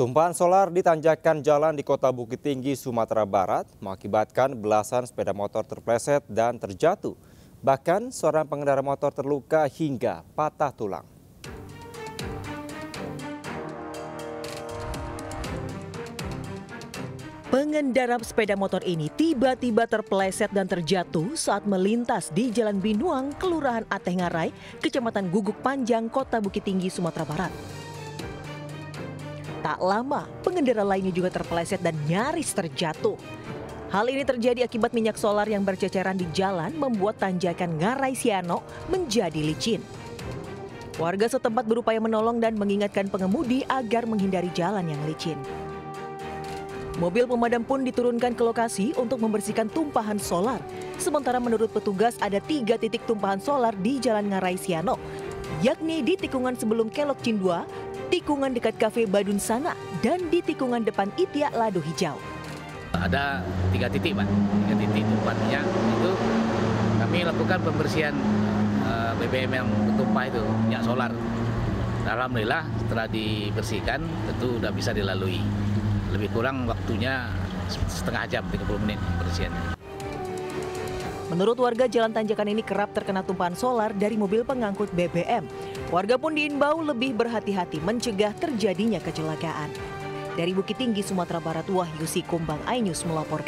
Tumpahan solar di tanjakan jalan di kota Bukittinggi, Sumatera Barat mengakibatkan belasan sepeda motor terpleset dan terjatuh. Bahkan seorang pengendara motor terluka hingga patah tulang. Pengendara sepeda motor ini tiba-tiba terpleset dan terjatuh saat melintas di Jalan Binuang, Kelurahan Ateh Ngarai, Kecamatan Guguk Panjang, Kota Bukittinggi, Sumatera Barat. Tak lama, pengendara lainnya juga terpeleset dan nyaris terjatuh. Hal ini terjadi akibat minyak solar yang berceceran di jalan membuat tanjakan Ngarai Sianok menjadi licin. Warga setempat berupaya menolong dan mengingatkan pengemudi agar menghindari jalan yang licin. Mobil pemadam pun diturunkan ke lokasi untuk membersihkan tumpahan solar. Sementara menurut petugas ada 3 titik tumpahan solar di Jalan Ngarai Sianok, yakni di tikungan sebelum kelok Cindua, tikungan dekat kafe Badun sana, dan di tikungan depan Itiak Lado Hijau. Ada 3 titik, Pak. 3 titik tempatnya itu kami lakukan pembersihan BBM yang bertumpah itu, minyak solar. Alhamdulillah setelah dibersihkan tentu sudah bisa dilalui. Lebih kurang waktunya setengah jam, 30 menit pembersihannya. Menurut warga, jalan tanjakan ini kerap terkena tumpahan solar dari mobil pengangkut BBM. Warga pun diimbau lebih berhati-hati mencegah terjadinya kecelakaan. Dari Bukittinggi, Sumatera Barat, Wahyusi Kumbang, iNews melaporkan.